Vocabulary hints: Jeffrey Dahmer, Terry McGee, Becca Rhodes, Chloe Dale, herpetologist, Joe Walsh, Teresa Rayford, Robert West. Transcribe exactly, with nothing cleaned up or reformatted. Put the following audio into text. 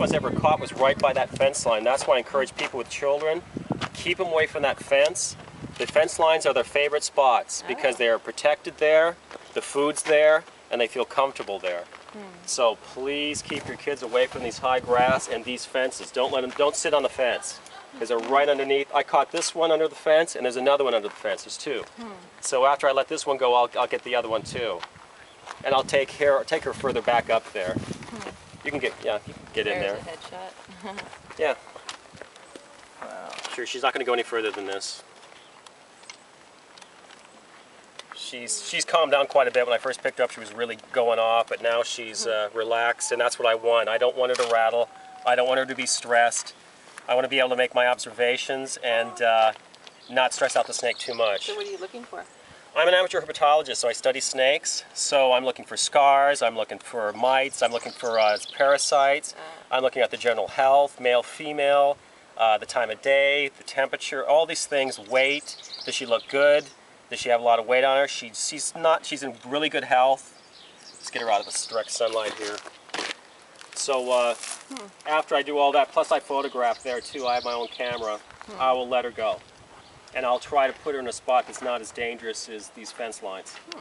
first ones ever caught was right by that fence line. That's why I encourage people with children, keep them away from that fence. The fence lines are their favorite spots because they are protected there, the food's there, and they feel comfortable there. Hmm. So please keep your kids away from these high grass and these fences. Don't let them, don't sit on the fence because they're right underneath. I caught this one under the fence and there's another one under the fence. There's two. Hmm. So after I let this one go, I'll, I'll get the other one too. And I'll take her, take her further back up there. Hmm. You can get, yeah, you can get in there. There's a headshot. Yeah. Wow. Sure, she's not going to go any further than this. She's, she's calmed down quite a bit. When I first picked her up, she was really going off, but now she's uh, relaxed, and that's what I want. I don't want her to rattle. I don't want her to be stressed. I want to be able to make my observations and uh, not stress out the snake too much. So what are you looking for? I'm an amateur herpetologist, so I study snakes. So I'm looking for scars, I'm looking for mites, I'm looking for uh, parasites. I'm looking at the general health, male, female, uh, the time of day, the temperature, all these things, weight, does she look good? Does she have a lot of weight on her? She, she's not, she's in really good health. Let's get her out of the direct sunlight here. So uh, hmm. after I do all that, plus I photograph there too, I have my own camera, hmm. I will let her go. And I'll try to put her in a spot that's not as dangerous as these fence lines. Hmm.